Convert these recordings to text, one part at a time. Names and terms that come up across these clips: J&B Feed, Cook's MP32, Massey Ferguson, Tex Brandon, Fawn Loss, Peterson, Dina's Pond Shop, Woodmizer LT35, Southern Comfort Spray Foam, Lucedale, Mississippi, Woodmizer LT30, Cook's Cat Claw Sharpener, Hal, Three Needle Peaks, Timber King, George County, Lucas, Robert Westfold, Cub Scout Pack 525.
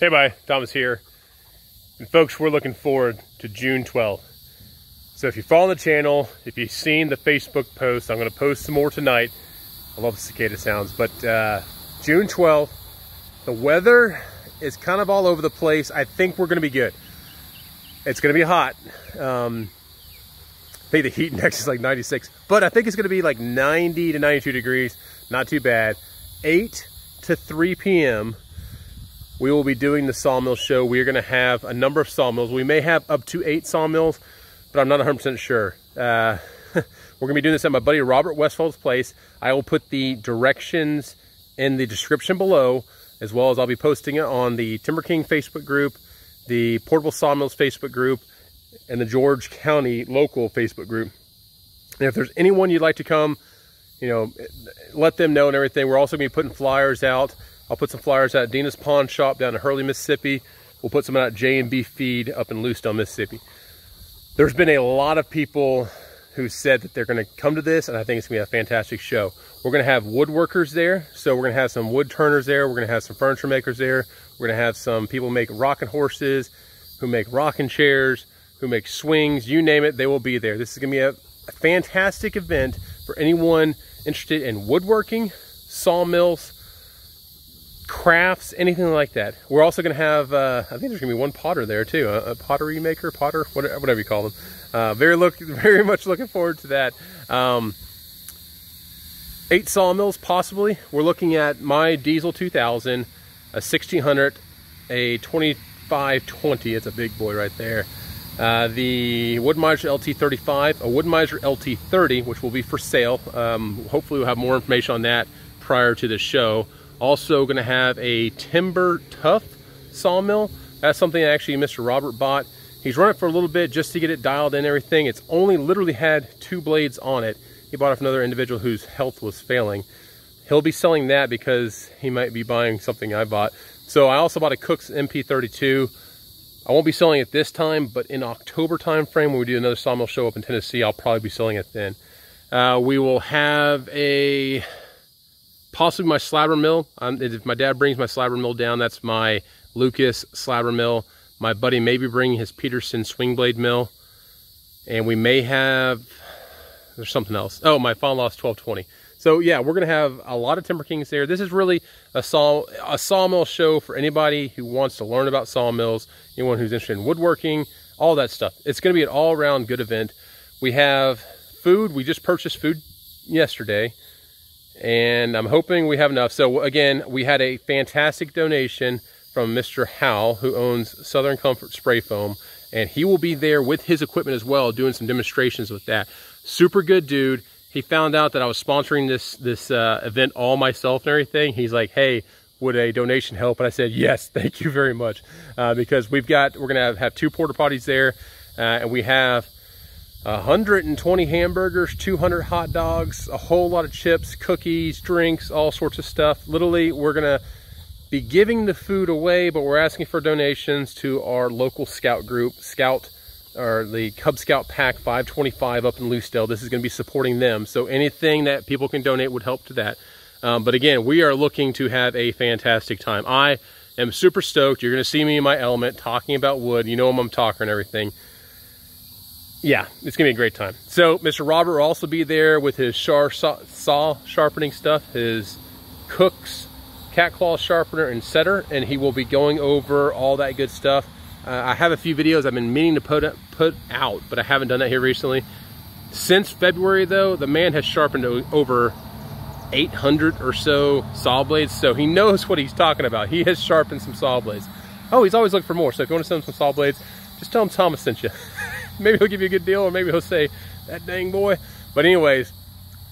Hey, everybody, Thomas here. And folks, we're looking forward to June 12th. So if you follow the channel, if you've seen the Facebook post, I'm gonna post some more tonight. I love the cicada sounds, but June 12th, the weather is kind of all over the place. I think we're gonna be good. It's gonna be hot. I think the heat index is like 96, but I think it's gonna be like 90 to 92 degrees, not too bad. 8 to 3 p.m. we will be doing the sawmill show. We are gonna have a number of sawmills. We may have up to 8 sawmills, but I'm not 100% sure. We're gonna be doing this at my buddy Robert Westfold's place. I will put the directions in the description below, as well as I'll be posting it on the Timber King Facebook group, the Portable Sawmills Facebook group, and the George County local Facebook group. And if there's anyone you'd like to come, you know, let them know and everything. We're also gonna be putting flyers out. I'll put some flyers out at Dina's Pond Shop down in Hurley, Mississippi. We'll put some out at J&B Feed up in Lucedale, Mississippi. There's been a lot of people who said that they're gonna come to this, and I think it's gonna be a fantastic show. We're gonna have woodworkers there, so we're gonna have some wood turners there, we're gonna have some furniture makers there, we're gonna have some people who make rocking horses, who make rocking chairs, who make swings, you name it, they will be there. This is gonna be a fantastic event for anyone interested in woodworking, sawmills, crafts, anything like that. We're also going to have, I think there's going to be one potter there too, a pottery maker, potter, whatever you call them. Very much looking forward to that. 8 sawmills possibly. We're looking at my diesel 2000, a 1600, a 2520. It's a big boy right there. The Woodmizer LT35, a Woodmizer LT30, which will be for sale. Hopefully we'll have more information on that prior to the show. Also gonna have a Timber Tough sawmill. That's something that actually Mr. Robert bought. He's run it for a little bit just to get it dialed in and everything. It's only literally had 2 blades on it. He bought it from another individual whose health was failing. He'll be selling that because he might be buying something I bought. So I also bought a Cook's MP32. I won't be selling it this time, but in October timeframe when we do another sawmill show up in Tennessee, I'll probably be selling it then. We will have a... possibly my slabber mill. If my dad brings my slabber mill down, that's my Lucas slabber mill. My buddy may be bringing his Peterson swing blade mill. And we may have, there's something else. Oh, my Fawn Loss 1220. So yeah, we're gonna have a lot of Timber Kings there. This is really a sawmill show for anybody who wants to learn about sawmills, anyone who's interested in woodworking, all that stuff. It's gonna be an all around good event. We have food. We just purchased food yesterday. And I'm hoping we have enough. So again, we had a fantastic donation from Mr. Hal, who owns Southern Comfort Spray Foam, and he will be there with his equipment as well, doing some demonstrations with that. Super good dude. He found out that I was sponsoring this event all myself and everything. He's like, hey, would a donation help? And I said, yes, thank you very much. Because we're gonna have 2 porta potties there, and we have 120 hamburgers, 200 hot dogs, a whole lot of chips, cookies, drinks, all sorts of stuff. Literally, we're gonna be giving the food away, but we're asking for donations to our local scout group, or the Cub Scout Pack 525 up in Lucedale. This is gonna be supporting them. So anything that people can donate would help to that. But again, we are looking to have a fantastic time. I am super stoked. You're gonna see me in my element talking about wood. You know I'm talking and everything. Yeah, it's gonna be a great time. So Mr. Robert will also be there with his saw sharpening stuff, his Cook's Cat Claw Sharpener and setter, and he will be going over all that good stuff. I have a few videos I've been meaning to put out, but I haven't done that here recently. Since February though, the man has sharpened over 800 or so saw blades, so he knows what he's talking about. He has sharpened some saw blades. Oh, he's always looking for more, so if you want to send him some saw blades, just tell him Thomas sent you. Maybe he'll give you a good deal, or maybe he'll say, that dang boy. But anyways,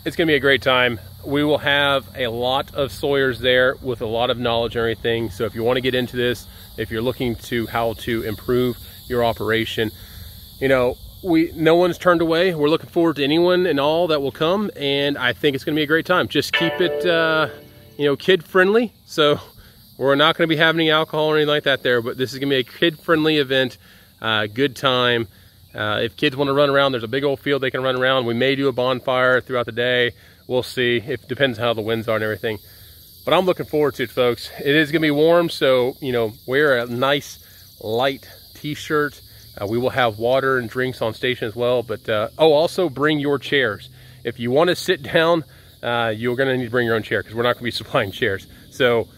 it's gonna be a great time. We will have a lot of sawyers there with a lot of knowledge and everything. So if you wanna get into this, if you're looking to how to improve your operation, you know, no one's turned away. We're looking forward to anyone and all that will come. And I think it's gonna be a great time. Just keep it, you know, kid friendly. So we're not gonna be having any alcohol or anything like that there, but this is gonna be a kid friendly event, good time. If kids want to run around, there's a big old field they can run around. We may do a bonfire throughout the day. We'll see. It depends how the winds are and everything. but I'm looking forward to it, folks. It is gonna be warm, so you know, wear a nice light t-shirt. We will have water and drinks on station as well, but oh, also bring your chairs. If you want to sit down, you're gonna need to bring your own chair because we're not gonna be supplying chairs. So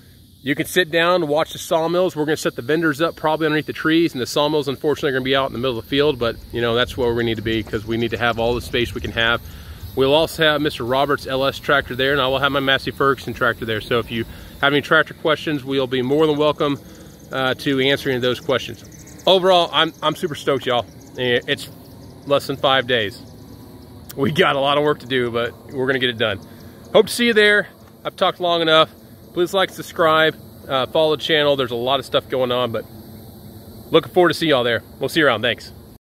you can sit down, watch the sawmills. We're gonna set the vendors up probably underneath the trees, and the sawmills unfortunately are gonna be out in the middle of the field, but you know, that's where we need to be because we need to have all the space we can have. We'll also have Mr. Robert's LS tractor there, and I will have my Massey Ferguson tractor there. So if you have any tractor questions, we'll be more than welcome to answering those questions. Overall, I'm super stoked, y'all. It's less than 5 days. We got a lot of work to do, but we're gonna get it done. Hope to see you there. I've talked long enough. Please like, subscribe, follow the channel. There's a lot of stuff going on, but looking forward to see y'all there. We'll see you around. Thanks.